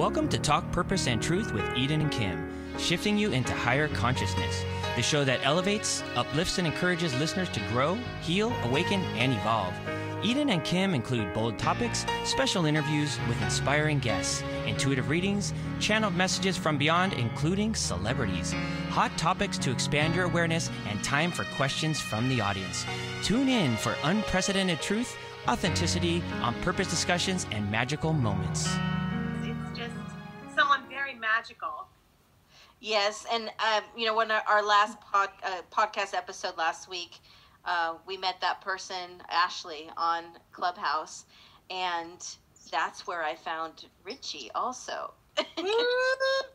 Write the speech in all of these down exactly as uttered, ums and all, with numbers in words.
Welcome to Talk Purpose and Truth with Eden and Kim, shifting you into higher consciousness, the show that elevates, uplifts, and encourages listeners to grow, heal, awaken, and evolve. Eden and Kim include bold topics, special interviews with inspiring guests, intuitive readings, channeled messages from beyond, including celebrities, hot topics to expand your awareness, and time for questions from the audience. Tune in for unprecedented truth, authenticity, on-purpose discussions, and magical moments. It's just someone very magical. Yes, and uh, you know, when our, our last pod, uh, podcast episode last week, Uh, we met that person, Ashley, on Clubhouse, and that's where I found Richy also.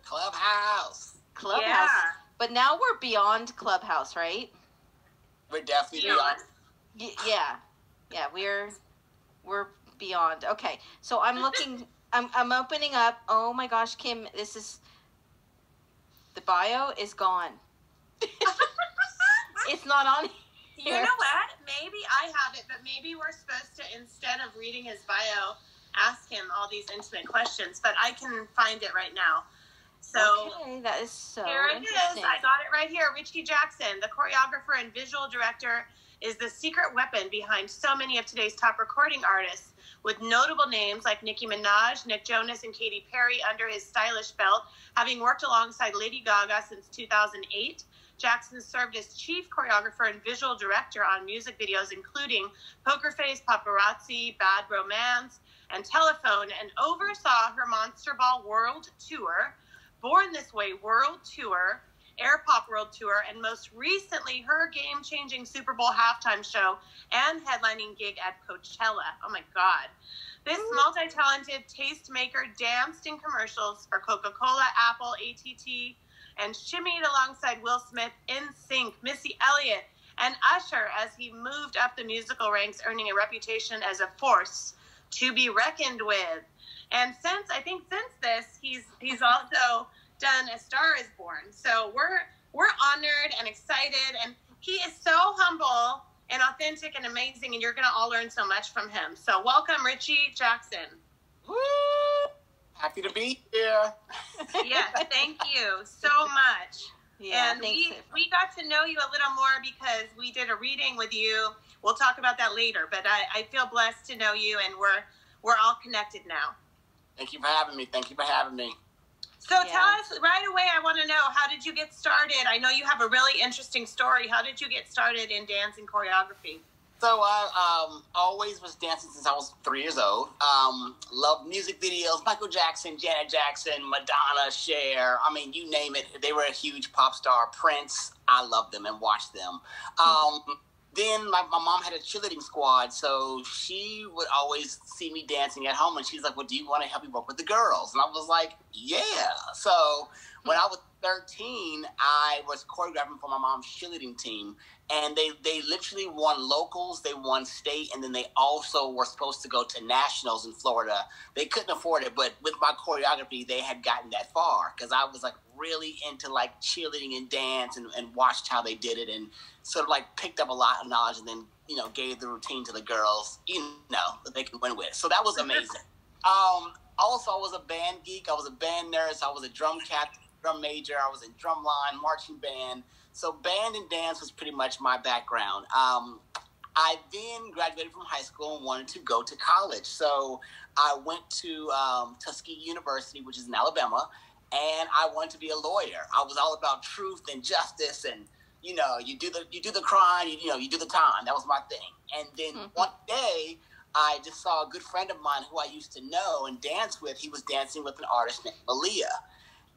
Clubhouse. Clubhouse. Yeah. But now we're beyond Clubhouse, right? We're definitely beyond. beyond. Y- yeah. Yeah, we're we're beyond. Okay. So I'm looking I'm I'm opening up. Oh my gosh, Kim, this is the bio is gone. It's not on here. You know what? Maybe I have it, but maybe we're supposed to, instead of reading his bio, ask him all these intimate questions. But I can find it right now. So okay, that is so here it is. I got it right here. Richy Jackson, the choreographer and visual director, is the secret weapon behind so many of today's top recording artists, with notable names like Nicki Minaj, Nick Jonas, and Katy Perry under his stylish belt, having worked alongside Lady Gaga since two thousand eight. Jackson served as chief choreographer and visual director on music videos including Poker Face, Paparazzi, Bad Romance, and Telephone, and oversaw her Monster Ball World Tour, Born This Way World Tour, Airpop World Tour, and most recently her game-changing Super Bowl halftime show and headlining gig at Coachella. Oh my God. This multi-talented tastemaker danced in commercials for Coca-Cola, Apple, A T T, and shimmied alongside Will Smith, *NSYNC, Missy Elliott, and Usher as he moved up the musical ranks, earning a reputation as a force to be reckoned with. And since, I think since this, he's he's also done A Star is Born. So we're we're honored and excited, and he is so humble and authentic and amazing, and you're going to all learn so much from him. So welcome, Richy Jackson. Woo! Happy to be here. Yeah, thank you so much. Yeah, and we, we got to know you a little more because we did a reading with you. We'll talk about that later, but I, I feel blessed to know you, and we're we're all connected now. Thank you for having me. Thank you for having me. So yeah. Tell us right away, I want to know, how did you get started? I know you have a really interesting story. How did you get started in dance and choreography? So I um, always was dancing since I was three years old. Um, loved music videos, Michael Jackson, Janet Jackson, Madonna, Cher. I mean, you name it. They were a huge pop star. Prince, I loved them and watched them. Um, then my, my mom had a cheerleading squad, so she would always see me dancing at home, and she's like, well, do you want to help me work with the girls? And I was like, yeah. So when I was thirteen, I was choreographing for my mom's cheerleading team, and they, they literally won locals, they won state, and then they also were supposed to go to nationals in Florida. They couldn't afford it, but with my choreography, they had gotten that far, because I was, like, really into, like, cheerleading and dance and, and watched how they did it and sort of, like, picked up a lot of knowledge and then, you know, gave the routine to the girls, you know, that they could win with. So that was amazing. Um, also, I was a band geek. I was a band nurse. I was a drum captain. Drum major. I was in drumline, marching band. So band and dance was pretty much my background. Um, I then graduated from high school and wanted to go to college. So I went to um, Tuskegee University, which is in Alabama, and I wanted to be a lawyer. I was all about truth and justice, and you know, you do the you do the crime, you, you know, you do the time. That was my thing. And then mm-hmm. one day, I just saw a good friend of mine who I used to know and dance with. He was dancing with an artist named Malia.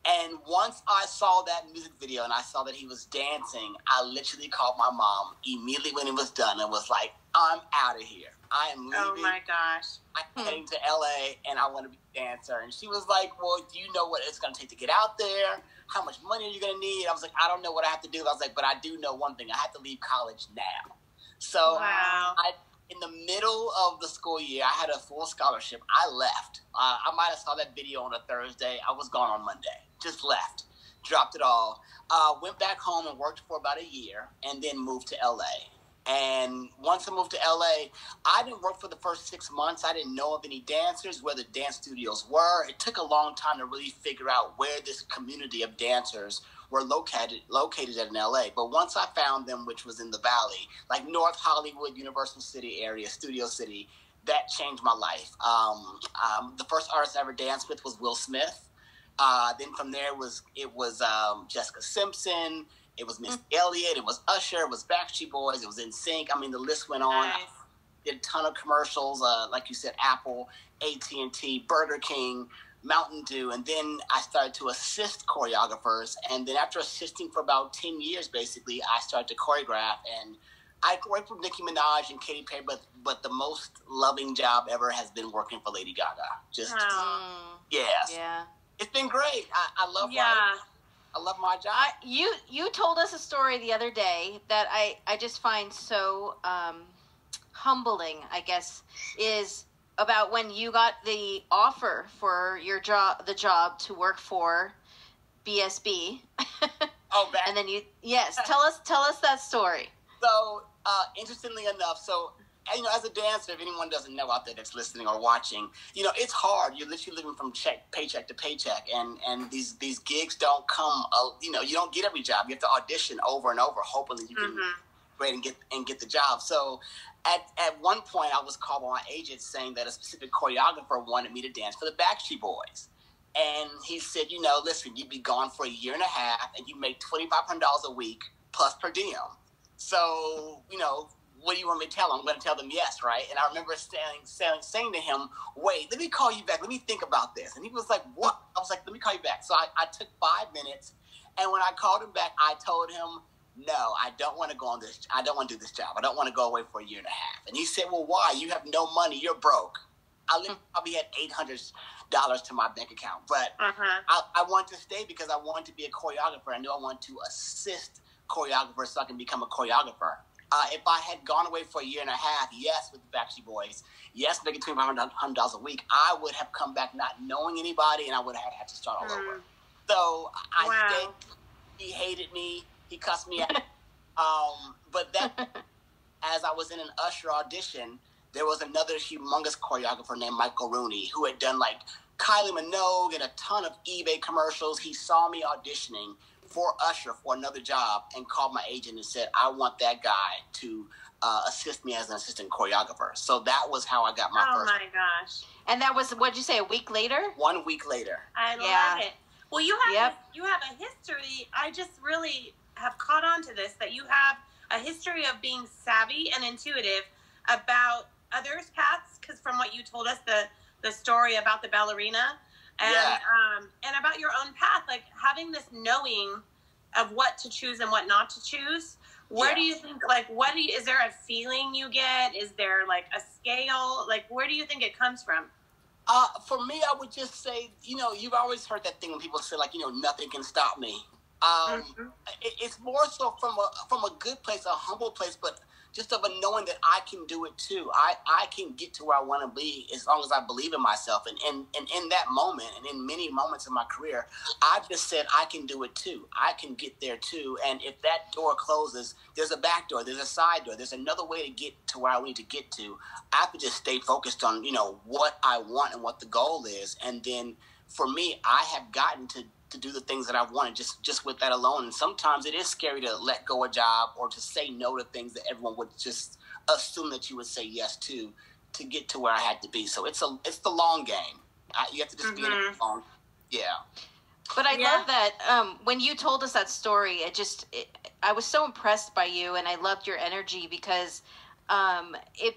And once I saw that music video and I saw that he was dancing, I literally called my mom immediately when it was done and was like, I'm out of here. I am leaving. Oh, my gosh. I'm heading to L A and I want to be a dancer. And she was like, well, do you know what it's going to take to get out there? How much money are you going to need? I was like, I don't know what I have to do. I was like, but I do know one thing. I have to leave college now. So wow. I... In the middle of the school year, I had a full scholarship. I left. Uh, I might have saw that video on a Thursday. I was gone on Monday. Just left. Dropped it all. Uh, went back home and worked for about a year and then moved to L A. And once I moved to L A, I didn't work for the first six months. I didn't know of any dancers, where the dance studios were. It took a long time to really figure out where this community of dancers were located located at in L A. But once I found them, which was in the Valley, like North Hollywood, Universal City area, Studio City, that changed my life. Um, um, the first artist I ever danced with was Will Smith. Uh, then from there was it was um, Jessica Simpson. It was Missy Elliott, it was Usher, it was Backstreet Boys, it was *NSYNC. I mean, the list went on. Nice. Did a ton of commercials, uh, like you said, Apple, A T and T, Burger King, Mountain Dew. And then I started to assist choreographers. And then after assisting for about ten years, basically, I started to choreograph. And I worked with Nicki Minaj and Katy Perry, but, but the most loving job ever has been working for Lady Gaga. Just, oh. yes. Yeah. It's been great. I, I love yeah. life. I love my job. I, you you told us a story the other day that I, I just find so um, humbling, I guess, is about when you got the offer for your job, the job to work for B S B. Oh, back. And then you yes, tell us tell us that story. So, uh, interestingly enough, so. You know, as a dancer, if anyone doesn't know out there that's listening or watching, you know, it's hard. You're literally living from check, paycheck to paycheck, and, and these, these gigs don't come, uh, you know, you don't get every job. You have to audition over and over, hoping that you mm-hmm. can grade and get and get the job. So at, at one point, I was called by my agent saying that a specific choreographer wanted me to dance for the Backstreet Boys. And he said, you know, listen, you'd be gone for a year and a half, and you make twenty-five hundred dollars a week plus per diem. So, you know... what do you want me to tell them? I'm going to tell them yes, right? And I remember saying, saying, saying to him, wait, let me call you back. Let me think about this. And he was like, what? I was like, let me call you back. So I, I took five minutes. And when I called him back, I told him, no, I don't want to go on this. I don't want to do this job. I don't want to go away for a year and a half. And he said, well, why? You have no money. You're broke. I probably had eight hundred dollars to my bank account. But uh-huh. I, I wanted to stay because I wanted to be a choreographer. I knew I wanted to assist choreographers so I can become a choreographer. Uh, if I had gone away for a year and a half, yes, with the Backstreet Boys, yes, making twenty-five hundred dollars a week, I would have come back not knowing anybody, and I would have had to start all mm. over. So I wow. stayed. He hated me. He cussed me out. um, but that, as I was in an Usher audition, there was another humongous choreographer named Michael Rooney who had done, like, Kylie Minogue and a ton of eBay commercials. He saw me auditioning for Usher for another job and called my agent and said, I want that guy to uh, assist me as an assistant choreographer. So that was how I got my oh first. Oh my gosh. And that was, what'd you say, a week later? One week later. I yeah. love it. Well, you have, yep. you have a history. I just really have caught on to this, that you have a history of being savvy and intuitive about others' paths. Cause from what you told us, the, the story about the ballerina, And yeah. um, and about your own path, like having this knowing of what to choose and what not to choose. Where yeah. do you think, like, what do you, is there a feeling you get? Is there like a scale? Like, where do you think it comes from? Uh, for me, I would just say, you know, you've always heard that thing when people say, like, you know, nothing can stop me. Um, mm-hmm. it, it's more so from a from a good place, a humble place, but just of a knowing that I can do it too. I, I can get to where I want to be as long as I believe in myself. And, and, and in that moment, and in many moments in my career, I just said, I can do it too. I can get there too. And if that door closes, there's a back door, there's a side door, there's another way to get to where I need to get to. I have to just stay focused on, you know, what I want and what the goal is. And then for me, I have gotten to to do the things that I wanted just, just with that alone. And sometimes it is scary to let go a job or to say no to things that everyone would just assume that you would say yes to, to get to where I had to be. So it's a, it's the long game. I, you have to just mm-hmm. be in it long. Yeah. But I yeah. love that. Um, when you told us that story, it just, it, I was so impressed by you and I loved your energy because um, it,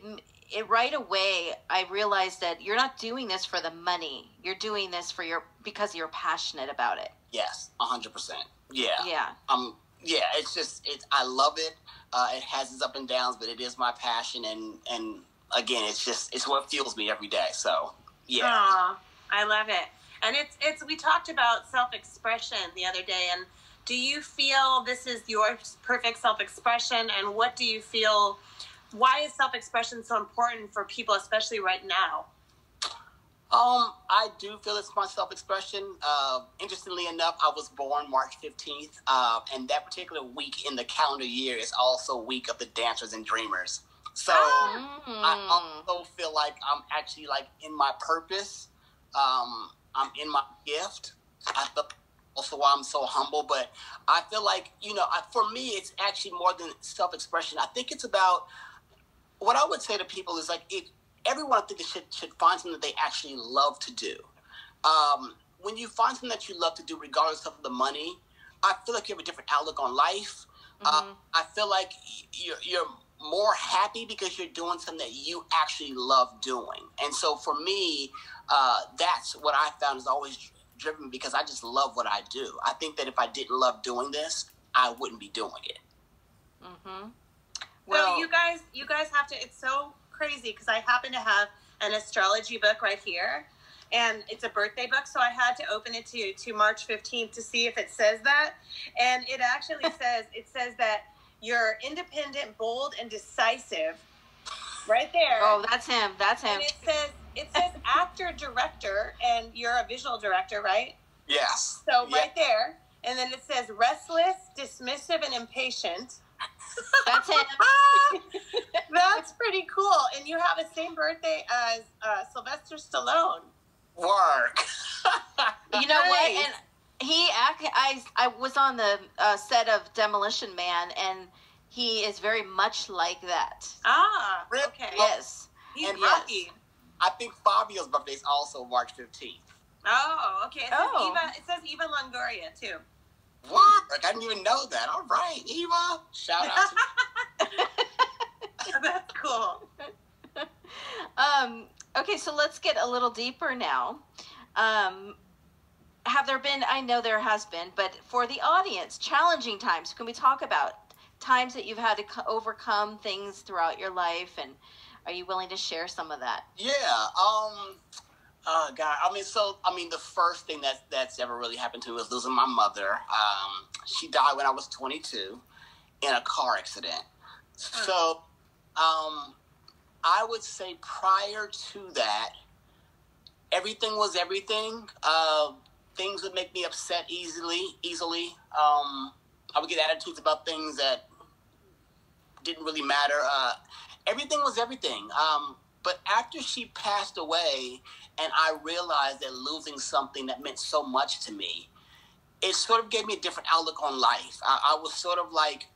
it right away, I realized that you're not doing this for the money. You're doing this for your, because you're passionate about it. Yes. A hundred percent. Yeah. Yeah. Um, yeah, it's just, it's, I love it. Uh, it has its up and downs, but it is my passion. And, and again, it's just, it's what fuels me every day. So yeah. Aww, I love it. And it's, it's, we talked about self-expression the other day, and do you feel this is your perfect self-expression, and what do you feel, why is self-expression so important for people, especially right now? Um, I do feel it's my self-expression. Uh, interestingly enough, I was born March fifteenth, uh, and that particular week in the calendar year is also week of the dancers and dreamers. So mm. I also feel like I'm actually like in my purpose. Um, I'm in my gift. I feel also why I'm so humble, but I feel like, you know, I, for me, it's actually more than self-expression. I think it's about, what I would say to people is like, it, everyone I think should, should find something that they actually love to do. Um, when you find something that you love to do, regardless of the money, I feel like you have a different outlook on life. Mm-hmm. Uh, I feel like you're, you're more happy because you're doing something that you actually love doing. And so for me, uh, that's what I found is always driven, because I just love what I do. I think that if I didn't love doing this, I wouldn't be doing it. Mm-hmm. Well, so you guys, you guys have to, it's so crazy because I happen to have an astrology book right here, and it's a birthday book, so I had to open it to to March fifteenth to see if it says that, and it actually says it says that you're independent, bold, and decisive right there. Oh, that's him. That's him. And it says it says actor, director, and you're a visual director, right? Yes. So yes. Right there, and then it says restless, dismissive, and impatient. That's it. That's pretty cool. And you have the same birthday as uh, Sylvester Stallone. Work. You know nice. What? And he, I, I was on the uh, set of Demolition Man, and he is very much like that. Ah, okay. Yes. He's and lucky. Yes. I think Fabio's birthday is also March fifteenth. Oh, okay. It says, oh. Eva, it says Eva Longoria, too. What? Like, I didn't even know that. All right, Eva. Shout out to you. That's cool. Um, okay, so let's get a little deeper now. Um, have there been, I know there has been, but for the audience, challenging times. Can we talk about times that you've had to co- overcome things throughout your life? And are you willing to share some of that? Yeah. Um... Oh, God. I mean, so, I mean, the first thing that, that's ever really happened to me was losing my mother. Um, she died when I was twenty-two in a car accident. So, um, I would say prior to that, everything was everything. Uh, things would make me upset easily, easily. Um, I would get attitudes about things that didn't really matter. Uh, everything was everything. Um, But after she passed away, and I realized that losing something that meant so much to me, it sort of gave me a different outlook on life. I, I was sort of like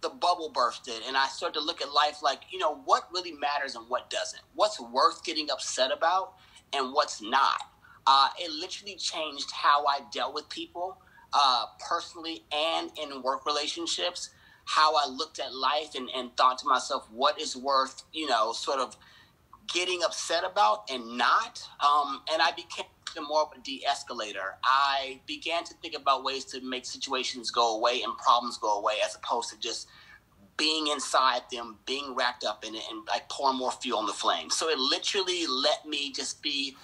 the bubble bursted, and I started to look at life like, you know, what really matters and what doesn't? What's worth getting upset about and what's not? Uh, it literally changed how I dealt with people uh, personally and in work relationships, how I looked at life and, and thought to myself, what is worth, you know, sort of getting upset about and not. Um, and I became more of a de-escalator. I began to think about ways to make situations go away and problems go away, as opposed to just being inside them, being wrapped up in it, and like pouring more fuel on the flame. So it literally let me just be,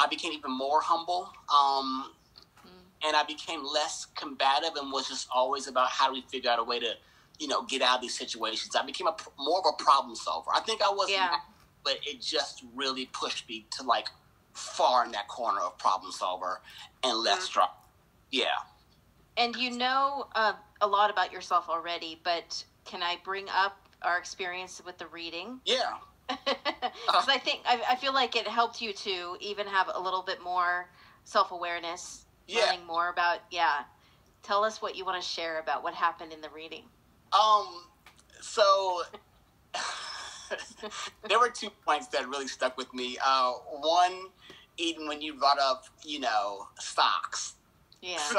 I became even more humble. Um, mm-hmm. And I became less combative and was just always about how do we figure out a way to, you know, get out of these situations. I became a, more of a problem solver. I think I was yeah. But it just really pushed me to like far in that corner of problem solver and less drop. Yeah. And you know uh, a lot about yourself already, but can I bring up our experience with the reading? Yeah. Because uh, I think, I, I feel like it helped you to even have a little bit more self-awareness, yeah. learning more about, yeah. Tell us what you want to share about what happened in the reading. Um, so... There were two points that really stuck with me. Uh, one, even when you brought up, you know, stocks. Yeah. So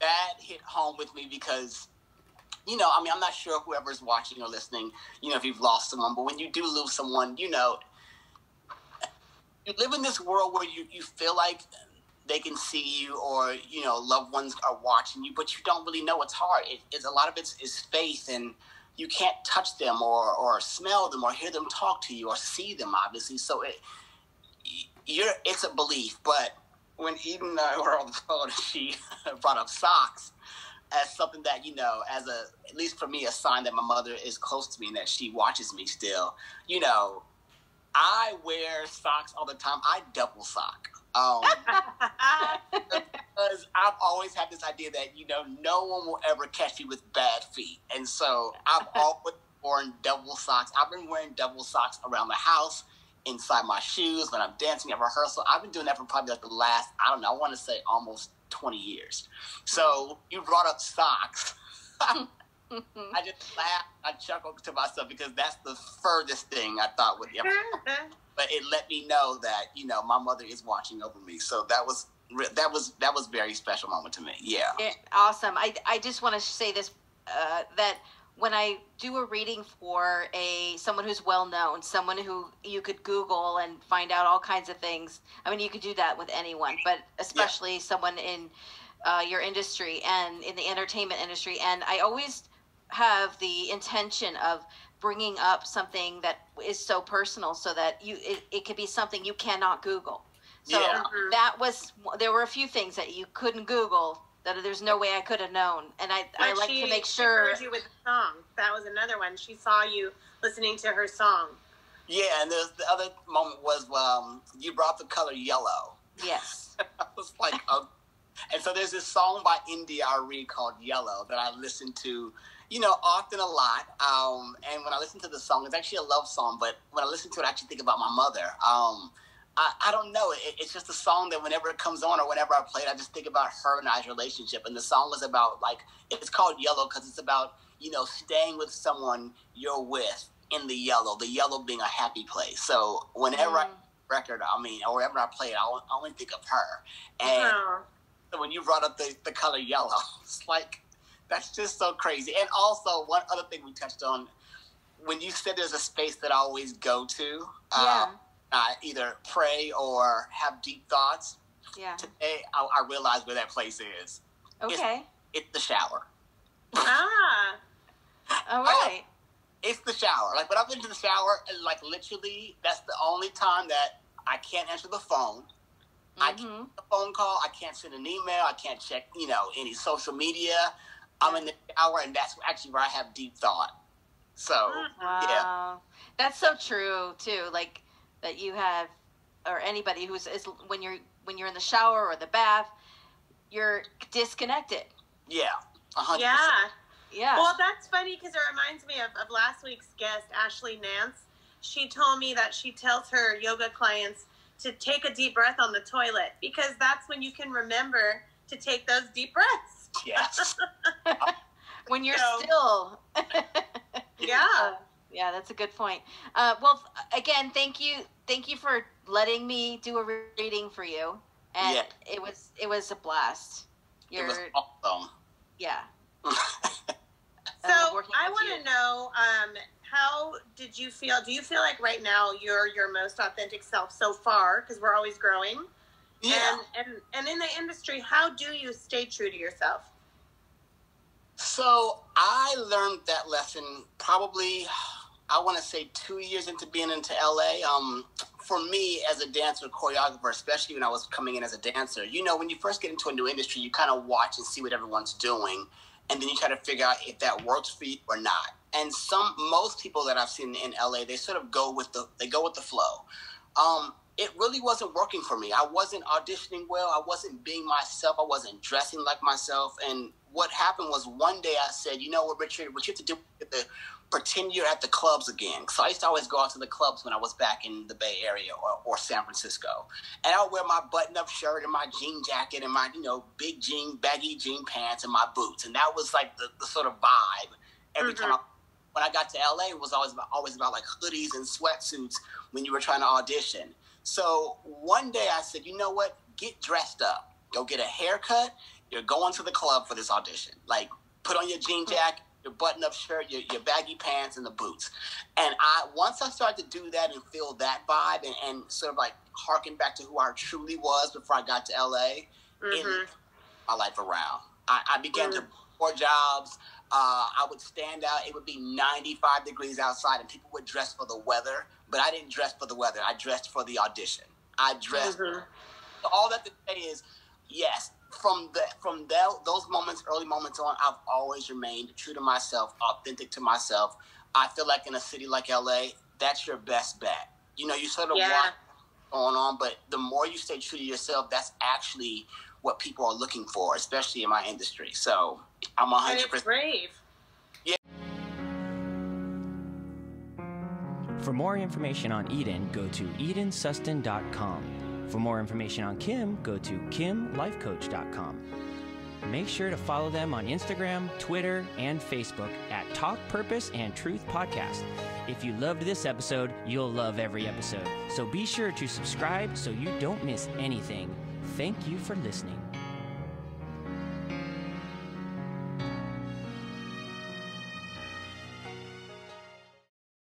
that hit home with me because, you know, I mean, I'm not sure whoever's watching or listening, you know, if you've lost someone, but when you do lose someone, you know, you live in this world where you, you feel like they can see you or, you know, loved ones are watching you, but you don't really know. It's hard. It, it's, a lot of it is faith, and you can't touch them or, or smell them or hear them talk to you or see them, obviously. So it you're it's a belief. But when Eden and I were on the phone, she brought up socks as something that, you know, as a, at least for me, a sign that my mother is close to me and that she watches me still. You know, I wear socks all the time. I double sock. Um, because I've always had this idea that, you know, no one will ever catch me with bad feet. And so I've always worn double socks. I've been wearing double socks around the house, inside my shoes, when I'm dancing at rehearsal. I've been doing that for probably like the last, I don't know, I want to say almost twenty years. So you brought up socks. I just laughed, I chuckled to myself because that's the furthest thing I thought would ever happen. But it let me know that, you know, my mother is watching over me. So that was that was that was very special moment to me. Yeah. It, awesome. I I just want to say this uh, that when I do a reading for a someone who's well known, someone who you could Google and find out all kinds of things. I mean, you could do that with anyone, but especially yeah. someone in uh, your industry and in the entertainment industry. And I always have the intention of bringing up something that is so personal so that you it, it could be something you cannot Google. So yeah. that was, there were a few things that you couldn't Google that there's no way I could have known. And I, I like she, to make sure. She heard you with the song. That was another one. She saw you listening to her song. Yeah, and the other moment was um, you brought the color yellow. Yes. I was like, oh. And so there's this song by N D R E called Yellow that I listened to, you know, often a lot. Um, and when I listen to the song, it's actually a love song, but when I listen to it, I actually think about my mother. Um, I, I don't know. It, it's just a song that whenever it comes on or whenever I play it, I just think about her and I's relationship. And the song was about, like, it's called Yellow because it's about, you know, staying with someone you're with in the yellow, the yellow being a happy place. So whenever mm. I record, I mean, or whenever I play it, I, I only think of her. And yeah. so when you brought up the, the color yellow, it's like, that's just so crazy. And also, one other thing we touched on, when you said there's a space that I always go to, yeah. um, I either pray or have deep thoughts. Yeah. Today, I, I realized where that place is. Okay. It's, it's the shower. Ah. All right. I, it's the shower. Like, when I've been to the shower, like, literally, that's the only time that I can't answer the phone. Mm-hmm. I can't get a phone call. I can't send an email. I can't check, you know, any social media. I'm in the shower, and that's actually where I have deep thought. So, wow. yeah. That's so true, too. Like, that you have, or anybody who's, is, when you're when you're in the shower or the bath, you're disconnected. Yeah. one hundred percent. Yeah. Yeah. Well, that's funny because it reminds me of, of last week's guest, Ashley Nance. She told me that she tells her yoga clients to take a deep breath on the toilet because that's when you can remember to take those deep breaths. Yes. When you're so. still. yeah. Uh, yeah, that's a good point. Uh, well, again, thank you, thank you for letting me do a reading for you, and yeah. it was it was a blast. You're, it was awesome. Yeah. so uh, I want to know, um, how did you feel? Do you feel like right now you're your most authentic self so far? Because we're always growing. Yeah. And, and and in the industry, how do you stay true to yourself? So I learned that lesson probably, I want to say two years into being into L A. Um, for me as a dancer, choreographer, especially when I was coming in as a dancer, you know, when you first get into a new industry, you kind of watch and see what everyone's doing. And then you try to figure out if that works for you or not. And some, most people that I've seen in L A, they sort of go with the, they go with the flow. Um, It really wasn't working for me. I wasn't auditioning well. I wasn't being myself. I wasn't dressing like myself. And what happened was one day I said, you know what, Richard, what you have to do is to pretend you're at the clubs again. So I used to always go out to the clubs when I was back in the Bay Area or, or San Francisco. And I would wear my button-up shirt and my jean jacket and my, you know, big jean, baggy jean pants and my boots. And that was like the, the sort of vibe every mm-hmm. time I When I got to L A, it was always about, always about like hoodies and sweatsuits when you were trying to audition. So one day I said, you know what? Get dressed up. Go get a haircut. You're going to the club for this audition. Like, put on your jean jacket, your button-up shirt, your, your baggy pants, and the boots. And I once I started to do that and feel that vibe and, and sort of like harken back to who I truly was before I got to L A, mm-hmm. it my life around. I, I began mm-hmm. to more jobs. Uh, I would stand out. It would be ninety-five degrees outside, and people would dress for the weather. But I didn't dress for the weather. I dressed for the audition. I dressed. Mm-hmm. So all that to say is, yes, from the from the, those moments, early moments on, I've always remained true to myself, authentic to myself. I feel like in a city like L A, that's your best bet. You know, you sort of yeah. want going on, but the more you stay true to yourself, that's actually what people are looking for, especially in my industry. So I'm one hundred percent. And it's brave. Yeah. For more information on Eden, go to eden suston dot com. For more information on Kim, go to kim life coach dot com. Make sure to follow them on Instagram, Twitter, and Facebook at Talk Purpose and Truth Podcast. If you loved this episode, you'll love every episode. So be sure to subscribe so you don't miss anything. Thank you for listening.